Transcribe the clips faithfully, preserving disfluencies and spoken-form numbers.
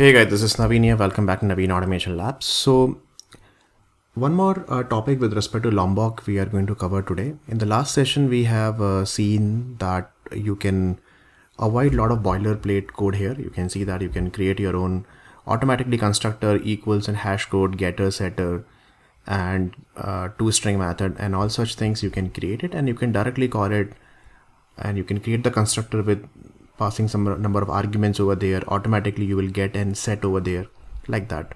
Hey guys, this is Naveen here. Welcome back to Naveen Automation Labs. So one more uh, topic with respect to Lombok we are going to cover today. In the last session, we have uh, seen that you can avoid a lot of boilerplate code here. You can see that you can create your own automatically constructor, equals and hash code, getter, setter, and uh, two-string method and all such things. You can create it and you can directly call it and you can create the constructor with passing some number of arguments over there. Automatically you will get and set over there like that.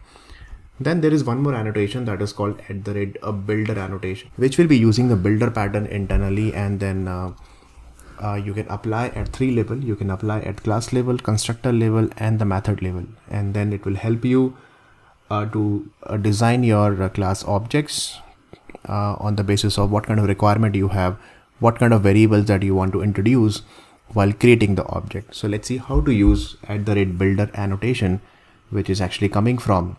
Then there is one more annotation that is called at the rate a builder annotation, which will be using the builder pattern internally, and then uh, uh, you can apply at three level. You can apply at class level, constructor level, and the method level, and then it will help you uh, to uh, design your uh, class objects uh, on the basis of what kind of requirement you have, what kind of variables that you want to introduce while creating the object. So let's see how to use at the rate builder annotation, which is actually coming from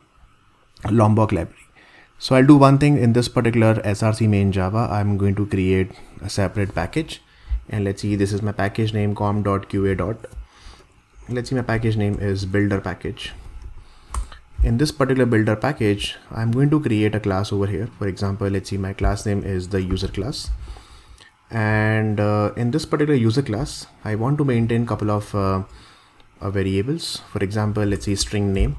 Lombok library. So I'll do one thing in this particular S R C main Java. I'm going to create a separate package, and let's see, this is my package name com.qa. Let's see, my package name is builder package. In this particular builder package, I'm going to create a class over here. For example, let's see, my class name is the user class. And uh, in this particular user class, I want to maintain a couple of uh, uh, variables. For example, let's see, string name,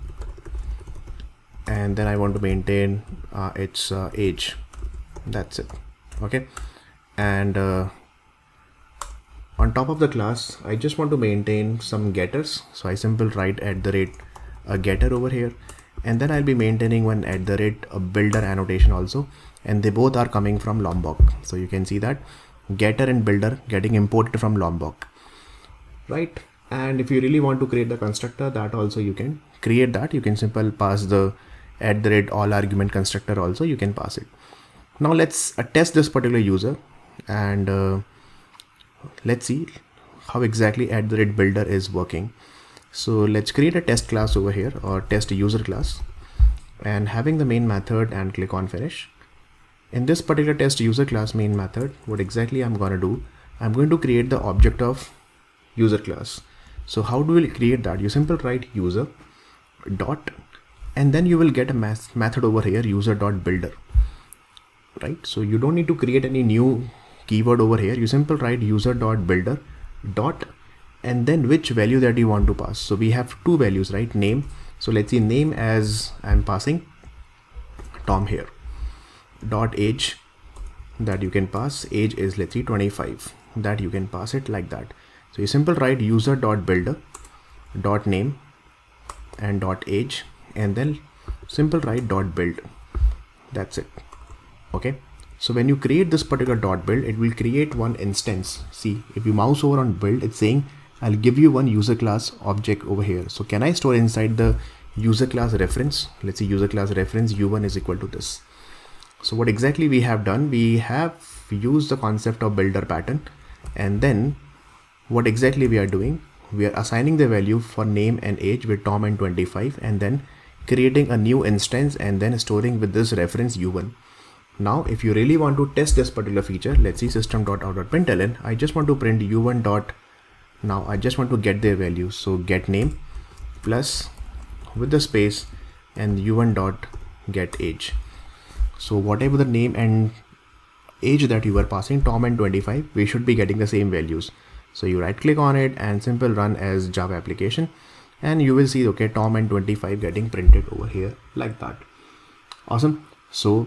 and then I want to maintain uh, its uh, age. That's it. Okay. And uh, on top of the class, I just want to maintain some getters. So I simply write at the rate a getter over here, and then I'll be maintaining one at the rate a builder annotation also, and they both are coming from Lombok. So you can see that getter and builder getting imported from Lombok, right? And if you really want to create the constructor, that also you can create that. You can simply pass the at the rate all argument constructor also, you can pass it. Now let's uh, test this particular user, and uh, let's see how exactly at the rate builder is working. So let's create a test class over here, or test user class, and having the main method, and click on finish. In this particular test user class main method, what exactly I'm going to do, I'm going to create the object of user class. So how do we create that? You simply write user dot, and then you will get a math method over here, user dot builder, right? So you don't need to create any new keyword over here. You simply write user dot builder dot, and then which value that you want to pass. So we have two values, right? Name. So let's see, name as I'm passing Tom here, dot age that you can pass. Age is, let's see, twenty-five, that you can pass it like that. So you simply write user dot builder dot name and dot age, and then simple write dot build. That's it. Okay. So when you create this particular dot build, it will create one instance. See, if you mouse over on build, it's saying I'll give you one user class object over here. So can I store inside the user class reference? Let's see, user class reference U one is equal to this. So what exactly we have done, we have used the concept of builder pattern, and then what exactly we are doing, we are assigning the value for name and age with Tom and twenty-five, and then creating a new instance and then storing with this reference U one. Now if you really want to test this particular feature, let's see, system dot out dot println, I just want to print U one dot, now I just want to get their value. So get name plus with the space and U one dot get age. So whatever the name and age that you are passing, Tom and twenty-five, we should be getting the same values. So you right click on it and simple run as Java application, and you will see, okay, Tom and twenty-five getting printed over here like that. Awesome. So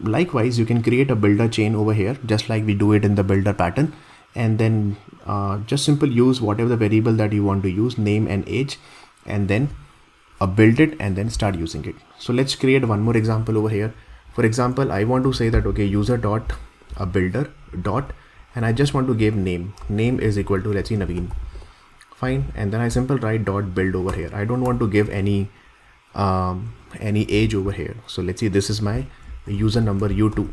likewise, you can create a builder chain over here, just like we do it in the builder pattern, and then uh, just simple use whatever the variable that you want to use, name and age, and then uh, build it and then start using it. So let's create one more example over here. For example, I want to say that, okay, user dot a builder dot, and I just want to give name. Name is equal to, let's see, Naveen. Fine. And then I simply write dot build over here. I don't want to give any, um, any age over here. So let's see, this is my user number U two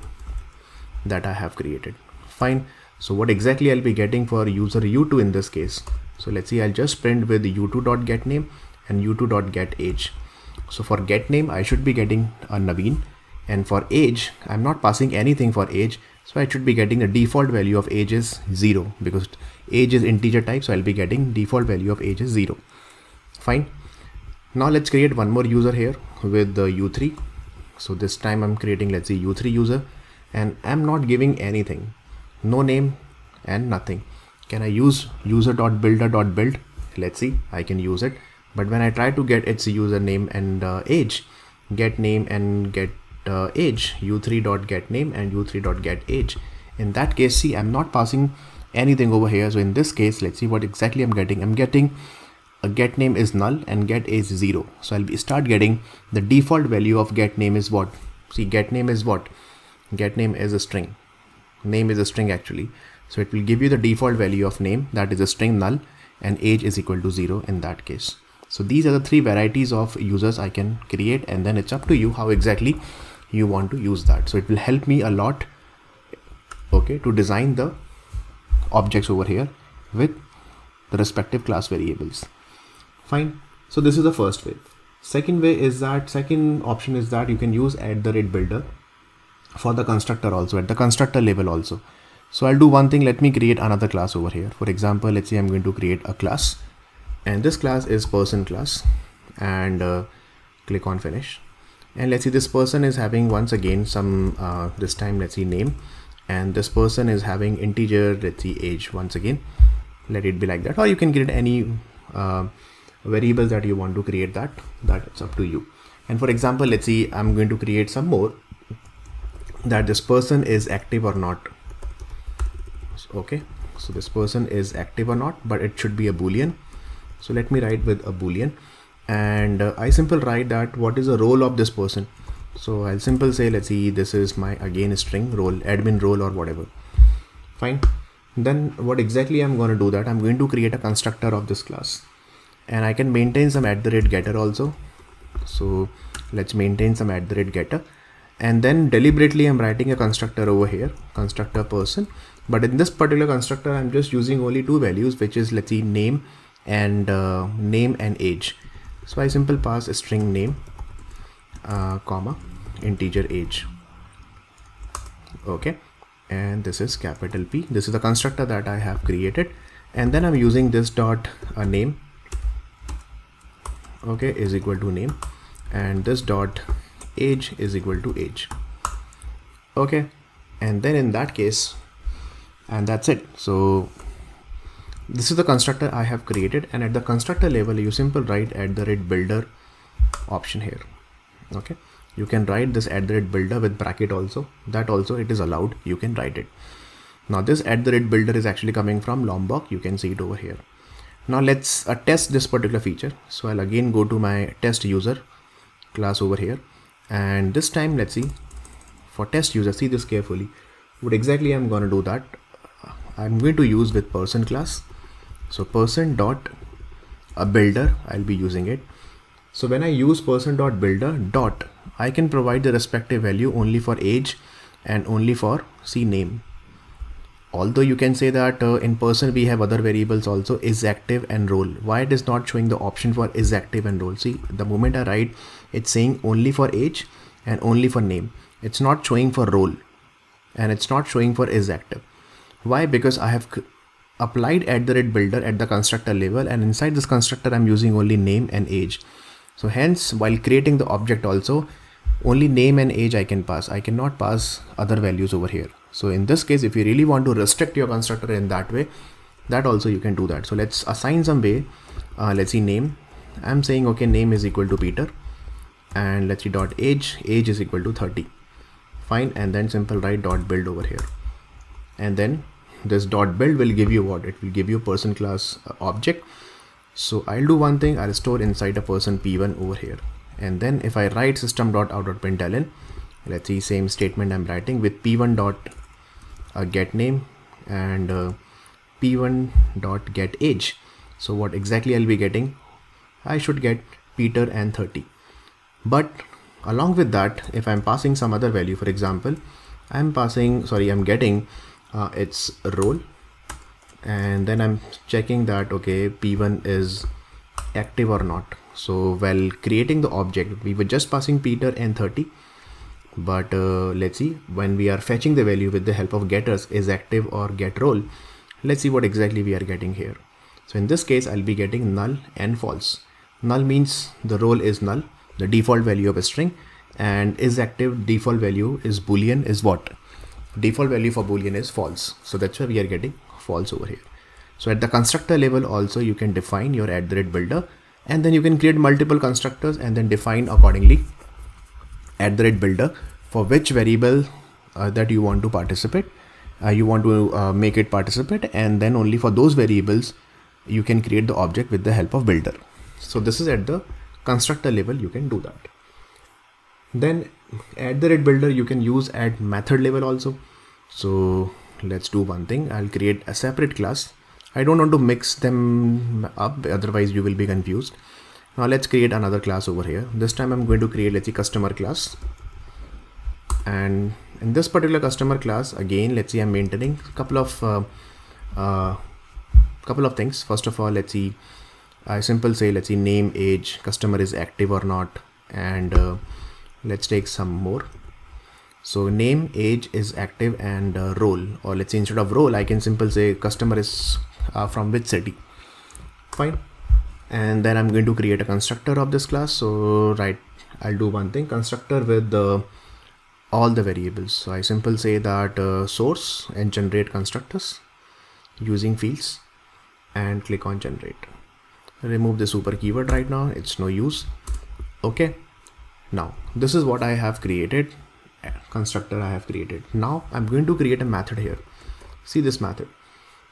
that I have created. Fine. So what exactly I'll be getting for user U two in this case. So let's see, I'll just print with U two dot get name and U two dot get age. So for get name, I should be getting a Naveen. And for age, I'm not passing anything for age, so I should be getting the default value of age is zero, because age is integer type, so I'll be getting default value of age is zero. Fine. Now let's create one more user here with the U three. So this time I'm creating, let's say, U three user, and I'm not giving anything, no name and nothing. Can I use user.builder.build? Let's see, I can use it. But when I try to get its username and uh, age, get name and get uh, age, u three.getName and u three.getAge. In that case, see, I'm not passing anything over here. So in this case, let's see what exactly I'm getting. I'm getting a get name is null and get age zero. So I'll be start getting the default value of get name is what? See, get name is what? Get name is a string. Name is a string actually. So it will give you the default value of name, that is a string null, and age is equal to zero in that case. So these are the three varieties of users I can create, and then it's up to you how exactly you want to use that. So it will help me a lot, okay, to design the objects over here with the respective class variables. Fine. So this is the first way. Second way is that second option is that you can use at the rate builder for the constructor also, at the constructor level also. So I'll do one thing. Let me create another class over here. For example, let's say I'm going to create a class, and this class is person class, and uh, click on finish. And let's see, this person is having once again some, uh, this time, let's see, name, and this person is having integer, let's see, age once again. Let it be like that, or you can create any uh, variables that you want to create, that that's up to you. And for example, let's see, I'm going to create some more, that this person is active or not. Okay, so this person is active or not, but it should be a boolean. So let me write with a boolean, and uh, I simple write that what is the role of this person. So I'll simple say, let's see, this is my again string role, admin role or whatever. Fine. Then what exactly I'm going to do, that I'm going to create a constructor of this class, and I can maintain some at the rate getter also. So let's maintain some at the rate getter, and then deliberately I'm writing a constructor over here, constructor person. But in this particular constructor, I'm just using only two values, which is, let's see, name and uh, name and age. So I simple pass a string name, uh, comma, integer age. Okay. And this is capital P. This is the constructor that I have created, and then I'm using this dot uh, name, okay, is equal to name, and this dot age is equal to age. Okay, and then in that case, and that's it. So this is the constructor I have created, and at the constructor level, you simple write at the rate builder option here. Okay. You can write this at the rate builder with bracket also, that also it is allowed, you can write it. Now this at the rate builder is actually coming from Lombok, you can see it over here. Now let's uh, test this particular feature. So I'll again go to my test user class over here, and this time let's see, for test user, see this carefully, what exactly I'm going to do, that I'm going to use with person class. So person dot a builder, I'll be using it. So when I use person dot builder dot, I can provide the respective value only for age and only for C name. Although you can say that uh, in person we have other variables also, is active and role. Why it is not showing the option for is active and role? See, the moment I write, it's saying only for age and only for name. It's not showing for role, and it's not showing for is active. Why? Because I have applied at the rate builder at the constructor level, and inside this constructor I'm using only name and age. So hence, while creating the object also, only name and age I can pass. I cannot pass other values over here. So in this case, if you really want to restrict your constructor in that way, that also you can do that. So let's assign some way. Uh, let's see, name. I'm saying, okay, name is equal to Peter, and let's see dot age, age is equal to thirty. Fine. And then simple write dot build over here. And then this dot build will give you what? It will give you person class uh, object. So I'll do one thing. I'll store inside a person P one over here. And then if I write system.out.println, let's see, same statement I'm writing with P one dot uh, get name and uh, P one dot get age. So what exactly I'll be getting? I should get Peter and thirty. But along with that, if I'm passing some other value, for example, I'm passing, sorry, I'm getting uh, its role. And then I'm checking that, okay, P one is active or not. So while creating the object, we were just passing Peter and thirty, but uh, let's see, when we are fetching the value with the help of getters is active or get role, let's see what exactly we are getting here. So in this case, I'll be getting null and false. Null means the role is null, the default value of a string, and is active default value is boolean is what? Default value for boolean is false. So that's why we are getting false over here. So at the constructor level also you can define your at the rate builder, and then you can create multiple constructors and then define accordingly at the rate builder for which variable uh, that you want to participate. Uh, you want to uh, make it participate, and then only for those variables you can create the object with the help of builder. So this is at the constructor level, you can do that. Then at the rate builder you can use at method level also. So let's do one thing. I'll create a separate class. I don't want to mix them up, otherwise you will be confused. Now let's create another class over here. This time I'm going to create, let's see, customer class. And in this particular customer class, again, let's see, I'm maintaining a couple of uh, uh, couple of things. First of all, let's see, I simple say, let's see, name, age, customer is active or not, and uh, let's take some more. So name, age is active, and uh, role, or let's say instead of role, I can simple say customer is uh, from which city. Fine. And then I'm going to create a constructor of this class. So right, I'll do one thing, constructor with the uh, all the variables. So I simple say that uh, source and generate constructors using fields, and click on generate. Remove the super keyword right now, it's no use. Okay, now this is what I have created, constructor I have created. Now I'm going to create a method here. See this method,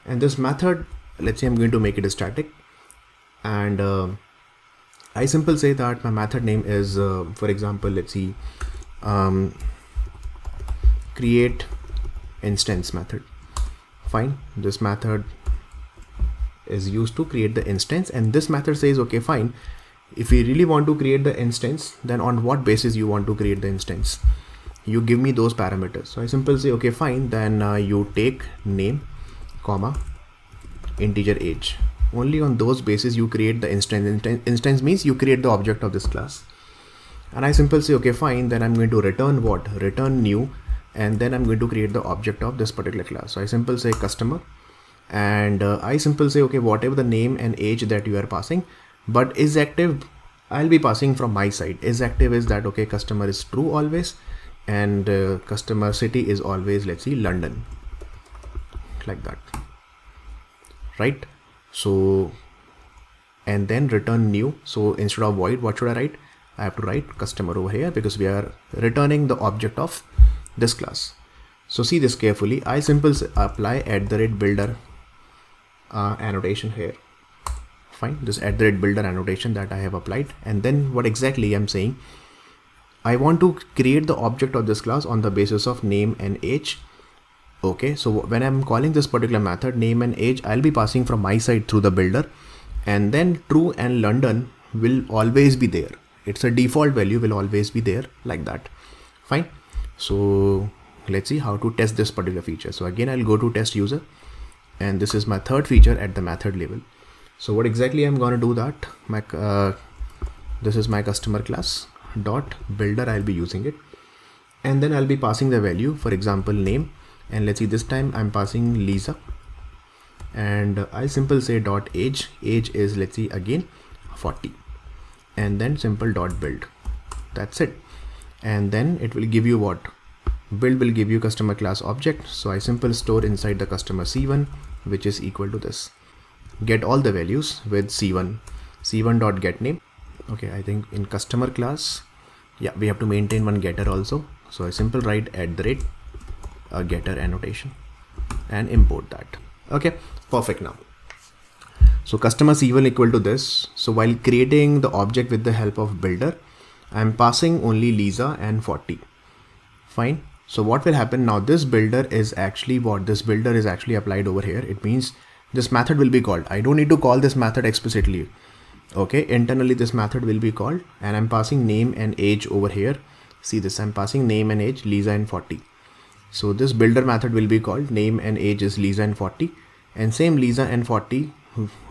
and this method, let's say I'm going to make it a static, and uh, I simple say that my method name is uh, for example, let's see, um, create instance method. Fine, this method is used to create the instance, and this method says, okay, fine, if we really want to create the instance, then on what basis you want to create the instance, you give me those parameters. So I simply say, okay, fine, then uh, you take name, comma, integer age. Only on those basis you create the instance. Instance means you create the object of this class. And I simply say, okay, fine, then I'm going to return what? Return new, and then I'm going to create the object of this particular class. So I simply say customer, and uh, I simply say, okay, whatever the name and age that you are passing, but is active, I'll be passing from my side. Is active is that, okay, customer is true always, and uh, customer city is always, let's see, London, like that, right? So, and then return new. So instead of void, what should I write? I have to write customer over here, because we are returning the object of this class. So see this carefully. I simply apply at the rate builder uh, annotation here. Fine, this at the rate builder annotation that I have applied, and then what exactly I'm saying, I want to create the object of this class on the basis of name and age. Okay, so when I'm calling this particular method, name and age, I'll be passing from my side through the builder, and then true and London will always be there. It's a default value, will always be there, like that. Fine. So let's see how to test this particular feature. So again, I'll go to test user, and this is my third feature at the method level. So what exactly I'm going to do that, my, uh, this is my customer class dot builder, I'll be using it, and then I'll be passing the value, for example, name, and let's see, this time I'm passing Lisa, and I simple say dot age, age is, let's see, again forty, and then simple dot build. That's it. And then it will give you what? Build will give you customer class object. So I simple store inside the customer C one, which is equal to this, get all the values with C one, C one dot get name. Okay, I think in customer class, yeah, we have to maintain one getter also. So I simple write at the rate a getter annotation and import that. Okay, perfect. Now, so customer C one equal to this. So while creating the object with the help of builder, I'm passing only Lisa and forty. Fine. So what will happen now, this builder is actually what this builder is actually applied over here. It means this method will be called. I don't need to call this method explicitly. Okay, internally this method will be called, and I'm passing name and age over here. See this, I'm passing name and age, Lisa and forty. So this builder method will be called, name and age is Lisa and forty, and same Lisa and forty,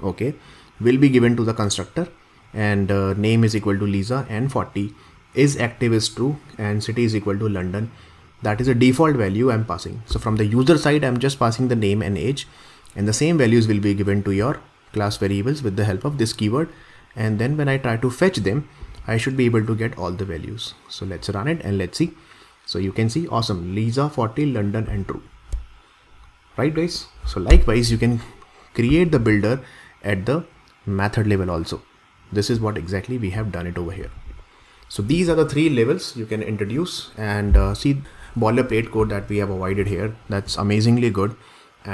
okay, will be given to the constructor, and uh, name is equal to Lisa and forty, is active is true, and city is equal to London. That is a default value I'm passing. So from the user side, I'm just passing the name and age, and the same values will be given to your class variables with the help of this keyword. and then when I try to fetch them, I should be able to get all the values. So let's run it and let's see. So you can see, awesome, Lisa, forty, London and true. Right guys? So likewise, you can create the builder at the method level also. This is what exactly we have done it over here. So these are the three levels you can introduce, and uh, see boilerplate code that we have avoided here. That's amazingly good,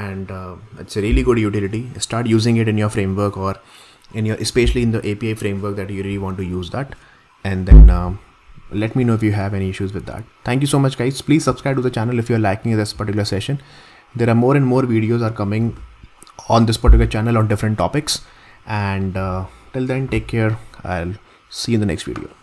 and uh, it's a really good utility. Start using it in your framework, or in your, especially in the A P I framework that you really want to use that. And then um, let me know if you have any issues with that. Thank you so much guys. Please subscribe to the channel if you're liking this particular session. There are more and more videos are coming on this particular channel on different topics. And uh, till then, take care. I'll see you in the next video.